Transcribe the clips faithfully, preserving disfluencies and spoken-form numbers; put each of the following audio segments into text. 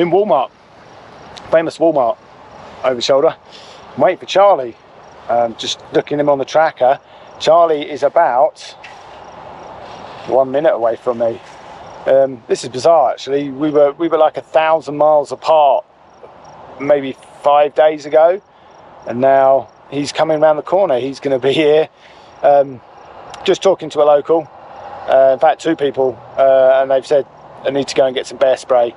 Then Walmart, famous Walmart, over shoulder. I'm waiting for Charlie. Um, just looking him on the tracker. Charlie is about one minute away from me. Um, this is bizarre, actually. We were we were like a thousand miles apart, maybe five days ago, and now he's coming around the corner. He's going to be here. Um, just talking to a local. Uh, in fact, two people, uh, and they've said I need to go and get some bear spray.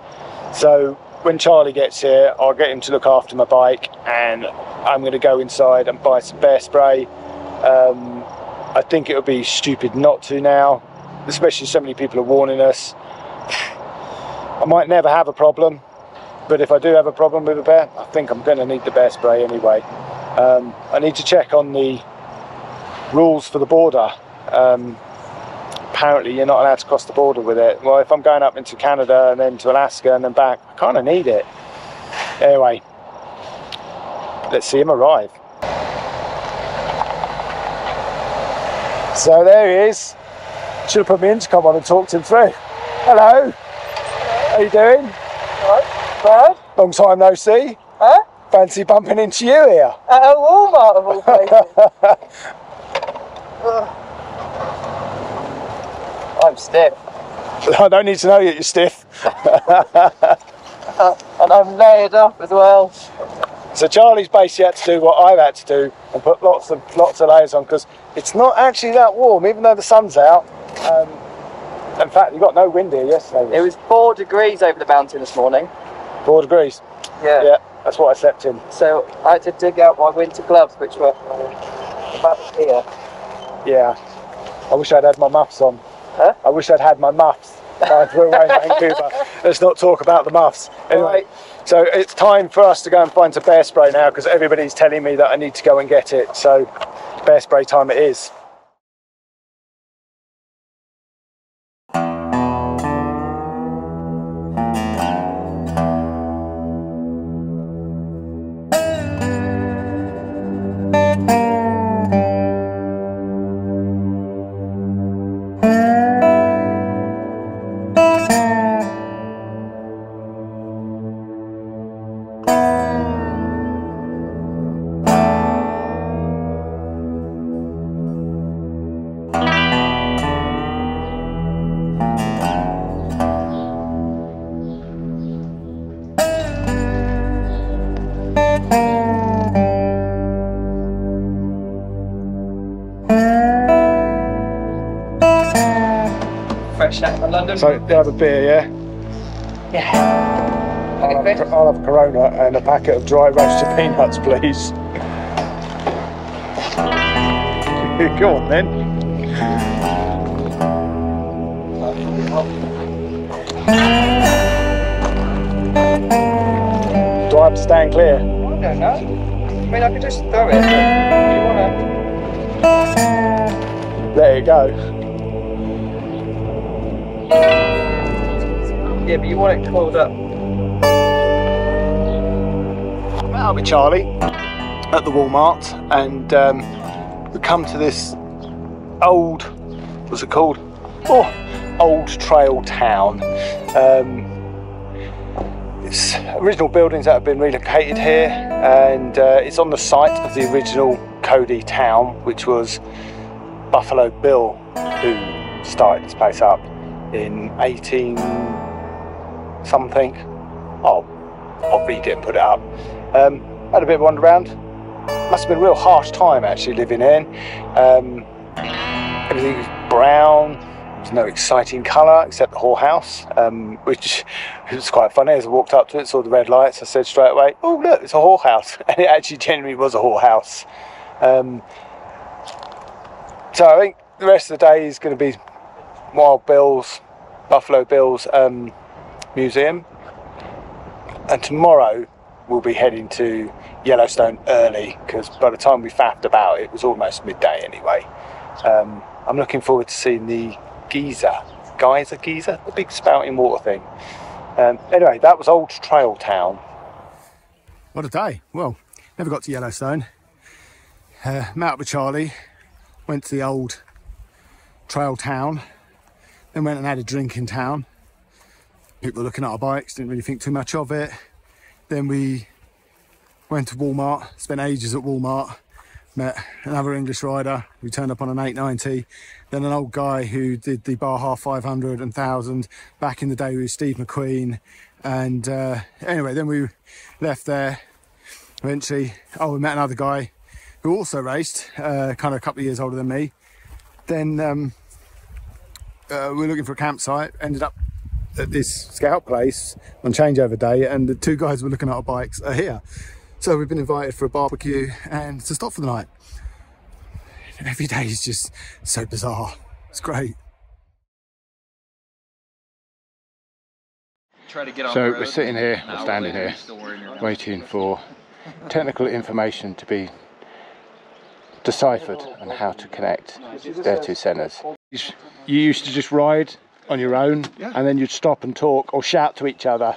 So when Charlie gets here, I'll get him to look after my bike, and I'm going to go inside and buy some bear spray. Um, I think it would be stupid not to now, especially so many people are warning us. I might never have a problem, but if I do have a problem with a bear, I think I'm going to need the bear spray anyway. Um, I need to check on the rules for the border. Um, apparently you're not allowed to cross the border with it. Well, if I'm going up into Canada and then to Alaska and then back, I kind of need it. Anyway, let's see him arrive. So there he is. Should have put me in to come on and talk to him through. Hello. How you doing? All right. Bad. Long time no see. Huh? Fancy bumping into you here. At a Walmart of all places. uh. I'm stiff. I don't need to know that you're stiff. uh, and I'm layered up as well. So Charlie's basically had to do what I've had to do and put lots of lots of layers on, because it's not actually that warm, even though the sun's out. Um, in fact, you got no wind here yesterday. It was four degrees over the mountain this morning. Four degrees? Yeah. Yeah, that's what I slept in. So I had to dig out my winter gloves, which were about here. Yeah. I wish I'd had my muffs on. Huh? I wish I'd had my muffs. I threw away in Vancouver. Let's not talk about the muffs. Anyway, right. So it's time for us to go and find some bear spray now, because everybody's telling me that I need to go and get it. So bear spray time it is. So you have a beer, yeah? Yeah. I'll have, I'll have a Corona and a packet of dry roasted peanuts, please. Go on then. Do I have to stand clear? I don't know. I mean, I could just throw it. If you wanna. There you go. Yeah, but you want it coiled up. I'll be Charlie at the Walmart, and um, we come to this old, what's it called? Oh, Old Trail Town. Um, it's original buildings that have been relocated here, and uh, it's on the site of the original Cody town, which was Buffalo Bill who started this place up in eighteen something. Oh, obviously didn't put it up. Um, had a bit of a wander around. Must have been a real harsh time actually living in. Um, everything was brown. There's no exciting colour except the whorehouse, um, which was quite funny. As I walked up to it, saw the red lights, I said straight away, "Oh look, it's a whorehouse," and it actually genuinely was a whorehouse. Um, so I think the rest of the day is going to be Wild Bill's, Buffalo Bill's um, museum, and tomorrow we'll be heading to Yellowstone early, because by the time we faffed about it was almost midday anyway. Um, I'm looking forward to seeing the geyser, geyser, geyser, the big spouting water thing. Um, anyway, that was Old Trail Town. What a day. Well, never got to Yellowstone. Uh, met up with Charlie, went to the Old Trail Town, then went and had a drink in town. people were looking at our bikes, didn't really think too much of it. Then we went to Walmart, spent ages at Walmart, met another English rider who turned up on an eight ninety, then an old guy who did the Baja five hundred and one thousand back in the day with Steve McQueen. And uh, anyway, then we left there. Eventually, oh, we met another guy who also raced, uh, kind of a couple of years older than me. Then um, uh, we were looking for a campsite, ended up at this scout place on changeover day, and the two guys who were looking at our bikes are here. So we've been invited for a barbecue and to stop for the night. Every day is just so bizarre. It's great. Try to get on so we're sitting here, we're standing here, waiting for technical information to be deciphered on how to connect their two centres. You used to just ride on your own, yeah, and then you'd stop and talk or shout to each other.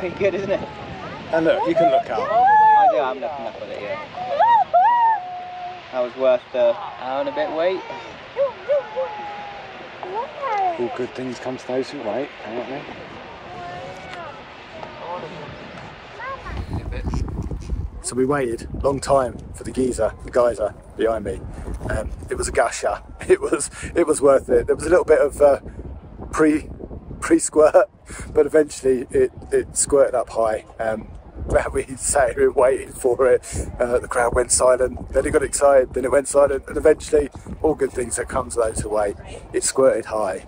Pretty good, isn't it? And look, you can look up. I do, I'm looking up at it, yeah. That was worth the hour and a bit wait. All good things come to those who wait, apparently. So we waited a long time for the geyser, the geyser behind me. Um, it was a gusher. It was, it was worth it. There was a little bit of uh, pre. pre-squirt, but eventually it, it squirted up high. Um, we sat here waiting for it. Uh, the crowd went silent, then it got excited, then it went silent, and eventually all good things that come to those who wait, it squirted high.